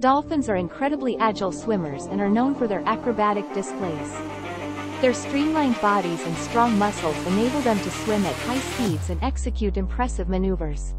Dolphins are incredibly agile swimmers and are known for their acrobatic displays. Their streamlined bodies and strong muscles enable them to swim at high speeds and execute impressive maneuvers.